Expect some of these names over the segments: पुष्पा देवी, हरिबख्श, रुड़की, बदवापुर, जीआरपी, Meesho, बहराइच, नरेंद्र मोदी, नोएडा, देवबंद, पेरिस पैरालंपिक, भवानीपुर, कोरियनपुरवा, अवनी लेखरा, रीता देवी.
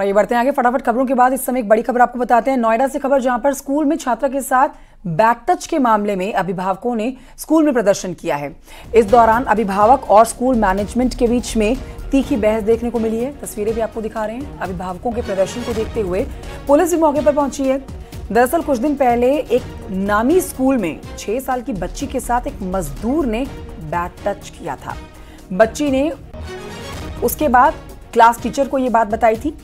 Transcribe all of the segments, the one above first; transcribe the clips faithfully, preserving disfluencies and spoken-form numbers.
आइए बढ़ते हैं आगे फटाफट खबरों के बाद। इस समय एक बड़ी खबर आपको बताते हैं नोएडा से खबर, जहां पर स्कूल में छात्रा के साथ बैक टच के मामले में अभिभावकों ने स्कूल में प्रदर्शन किया है। इस दौरान अभिभावक और स्कूल मैनेजमेंट के बीच में तीखी बहस देखने को मिली है। तस्वीरें भी आपको दिखा रहे हैं। अभिभावकों के प्रदर्शन को देखते हुए पुलिस भी मौके पर पहुंची है। दरअसल कुछ दिन पहले एक नामी स्कूल में छह साल की बच्ची के साथ एक मजदूर ने बैक टच किया था। बच्ची ने उसके बाद क्लास टीचर को ये बात बताई थी,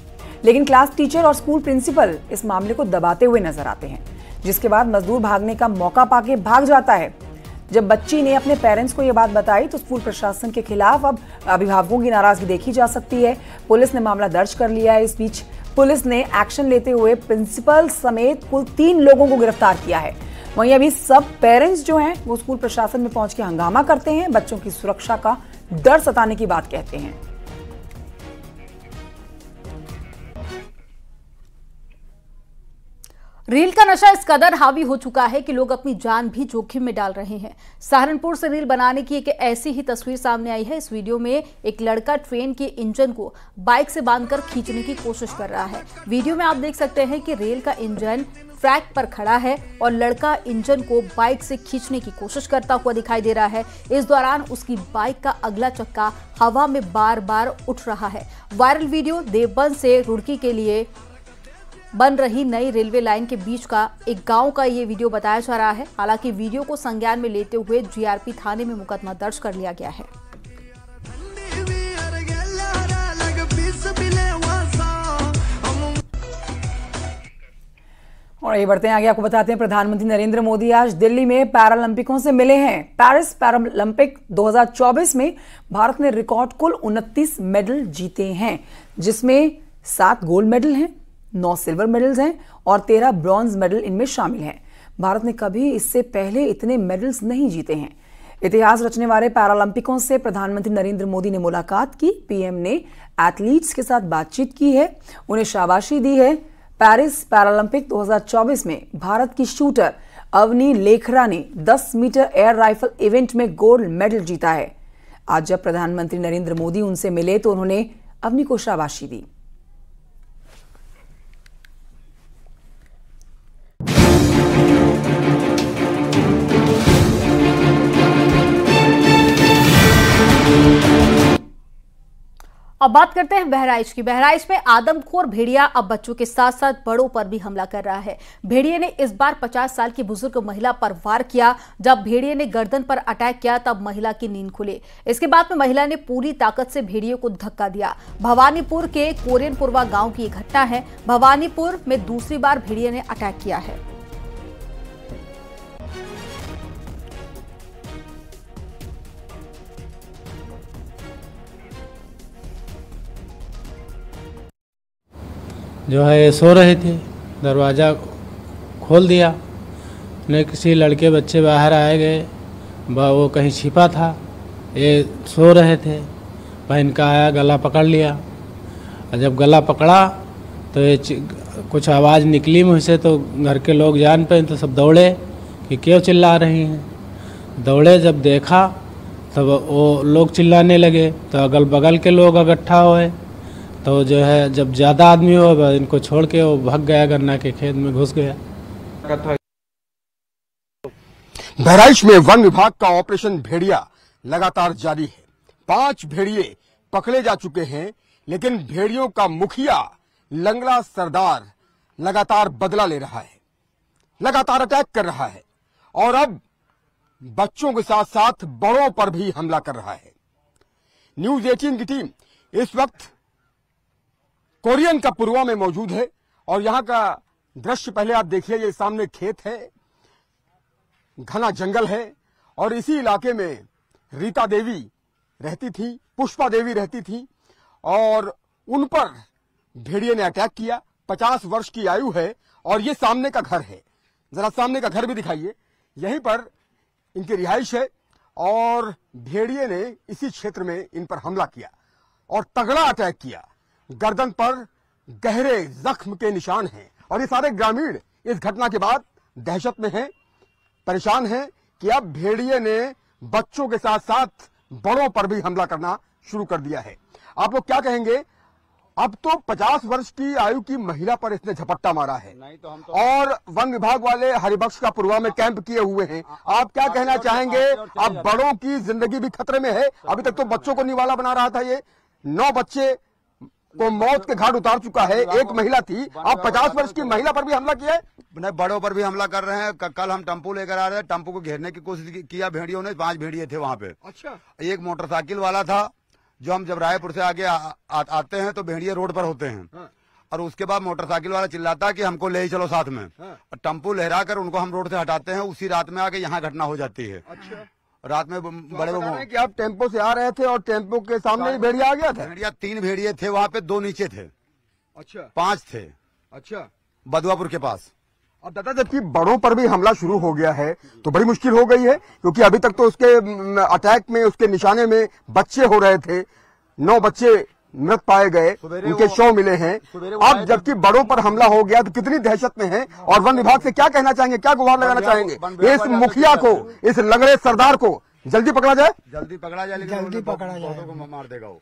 लेकिन क्लास टीचर और स्कूल प्रिंसिपल इस मामले को दबाते हुए नजर आते हैं, जिसके बाद मजदूर भागने का मौका पाके भाग जाता है। जब बच्ची ने अपने पेरेंट्स को यह बात बताई तो स्कूल प्रशासन के खिलाफ अब अभिभावकों की नाराजगी देखी जा सकती है। पुलिस ने मामला दर्ज कर लिया है। इस बीच पुलिस ने एक्शन लेते हुए प्रिंसिपल समेत कुल तीन लोगों को गिरफ्तार किया है। वहीं अभी सब पेरेंट्स जो हैं वो स्कूल प्रशासन में पहुंच के हंगामा करते हैं, बच्चों की सुरक्षा का डर सताने की बात कहते हैं। रील का नशा इस कदर हावी हो चुका है कि लोग अपनी जान भी जोखिम में डाल रहे हैं। सहारनपुर से रील बनाने की एक ऐसी ही तस्वीर सामने आई है। इस वीडियो में एक लड़का ट्रेन के इंजन को बाइक से बांधकर खींचने की कोशिश कर रहा है। वीडियो में आप देख सकते हैं कि रेल का इंजन ट्रैक पर खड़ा है और लड़का इंजन को बाइक से खींचने की कोशिश करता हुआ दिखाई दे रहा है। इस दौरान उसकी बाइक का अगला चक्का हवा में बार बार उठ रहा है। वायरल वीडियो देवबंद से रुड़की के लिए बन रही नई रेलवे लाइन के बीच का एक गांव का ये वीडियो बताया जा रहा है। हालांकि वीडियो को संज्ञान में लेते हुए जीआरपी थाने में मुकदमा दर्ज कर लिया गया है। और ये बढ़ते हैं आगे, आपको बताते हैं प्रधानमंत्री नरेंद्र मोदी आज दिल्ली में पैरालंपिकों से मिले हैं। पेरिस पैरालंपिक दो हज़ार चौबीस में भारत ने रिकॉर्ड कुल उनतीस मेडल जीते हैं, जिसमें सात गोल्ड मेडल हैं, नौ सिल्वर मेडल्स हैं और तेरह ब्रॉन्ज मेडल इनमें शामिल हैं। भारत ने कभी इससे पहले इतने मेडल्स नहीं जीते हैं। इतिहास रचने वाले पैरालंपिकों से प्रधानमंत्री नरेंद्र मोदी ने मुलाकात की। पीएम ने एथलीट्स के साथ बातचीत की है, उन्हें शाबाशी दी है। पेरिस पैरालंपिक दो हज़ार चौबीस में भारत की शूटर अवनी लेखरा ने दस मीटर एयर राइफल इवेंट में गोल्ड मेडल जीता है। आज जब प्रधानमंत्री नरेंद्र मोदी उनसे मिले तो उन्होंने अवनी को शाबाशी दी। अब बात करते हैं बहराइच की। बहराइच में आदमखोर भेड़िया अब बच्चों के साथ साथ बड़ों पर भी हमला कर रहा है। भेड़िए ने इस बार पचास साल की बुजुर्ग महिला पर वार किया। जब भेड़िए ने गर्दन पर अटैक किया तब महिला की नींद खुली। इसके बाद में महिला ने पूरी ताकत से भेड़िए को धक्का दिया। भवानीपुर के कोरियनपुरवा गाँव की घटना है। भवानीपुर में दूसरी बार भेड़िए ने अटैक किया है। जो है सो रहे थे, दरवाज़ा खोल दिया ने किसी लड़के बच्चे बाहर आए गए, वो कहीं छिपा था, ये सो रहे थे, इनका आया गला पकड़ लिया। और जब गला पकड़ा तो ये कुछ आवाज़ निकली मुझसे, तो घर के लोग जान पे तो सब दौड़े कि क्यों चिल्ला रही हैं। दौड़े, जब देखा तब वो लोग चिल्लाने लगे, तो अगल बगल के लोग इकट्ठा हुए, तो जो है जब ज़्यादा आदमी हो इनको छोड़ के वो भाग गया, गन्ना के खेत में घुस गया। बहराइच में वन विभाग का ऑपरेशन भेड़िया लगातार जारी है। पांच भेड़िए पकड़े जा चुके हैं, लेकिन भेड़ियों का मुखिया लंगड़ा सरदार लगातार बदला ले रहा है, लगातार अटैक कर रहा है और अब बच्चों के साथ साथ बड़ों पर भी हमला कर रहा है। न्यूज एटीन की टीम इस वक्त कोरियन का पुरवा में मौजूद है और यहाँ का दृश्य पहले आप देखिए। ये सामने खेत है, घना जंगल है और इसी इलाके में रीता देवी रहती थी, पुष्पा देवी रहती थी और उन पर भेड़िए ने अटैक किया। पचास वर्ष की आयु है और ये सामने का घर है, जरा सामने का घर भी दिखाइए। यहीं पर इनकी रिहाइश है और भेड़िए ने इसी क्षेत्र में इन पर हमला किया और तगड़ा अटैक किया। गर्दन पर गहरे जख्म के निशान हैं और ये सारे ग्रामीण इस घटना के बाद दहशत में हैं, परेशान हैं कि अब भेड़िए ने बच्चों के साथ साथ बड़ों पर भी हमला करना शुरू कर दिया है। आप लोग क्या कहेंगे अब तो पचास वर्ष की आयु की महिला पर इसने झपट्टा मारा है। नहीं तो हम तो और वन विभाग वाले हरिबख्श का पुरवा में कैंप किए हुए हैं। आप क्या कहना चाहेंगे? अब बड़ों की जिंदगी भी खतरे में है। अभी तक तो बच्चों को निवाला बना रहा था, ये नौ बच्चे को मौत के घाट उतार चुका है, एक महिला थी। आप पचास वर्ष की महिला पर भी हमला किया है, बड़ों पर भी हमला कर रहे हैं। कल हम टेम्पू लेकर आ रहे हैं, टेम्पू को घेरने की कोशिश किया भेड़ियों ने। पांच भेड़िए थे वहाँ पे। अच्छा। एक मोटरसाइकिल वाला था, जो हम जब रायपुर से आगे आ, आ, आते हैं तो भेड़िए रोड पर होते हैं। हाँ। और उसके बाद मोटरसाइकिल वाला चिल्लाता है कि हमको ले ही चलो साथ में। हाँ। टम्पू लहरा कर उनको हम रोड से हटाते हैं, उसी रात में आके यहाँ घटना हो जाती है। अच्छा। रात में बड़े लोग हैं कि आप टेम्पो से आ रहे थे और टेम्पो के सामने ही भेड़िया आ गया था। भेड़िया तीन भेड़िए थे वहाँ पे, दो नीचे थे। अच्छा। पांच थे। अच्छा। बदवापुर के पास। अब दादा जबकि बड़ों पर भी हमला शुरू हो गया है तो बड़ी मुश्किल हो गई है, क्योंकि अभी तक तो उसके अटैक में, उसके निशाने में बच्चे हो रहे थे। नौ बच्चे मृत पाए गए, उनके शव मिले हैं। अब जबकि बड़ों पर हमला हो गया तो कितनी दहशत में है। और वन विभाग से क्या कहना चाहेंगे, क्या गुहार लगाना चाहेंगे? इस मुखिया को, इस लगड़े सरदार को जल्दी पकड़ा जाए। जल्दी पकड़ा जाए जल्दी पकड़ा जाए मार देगा वो।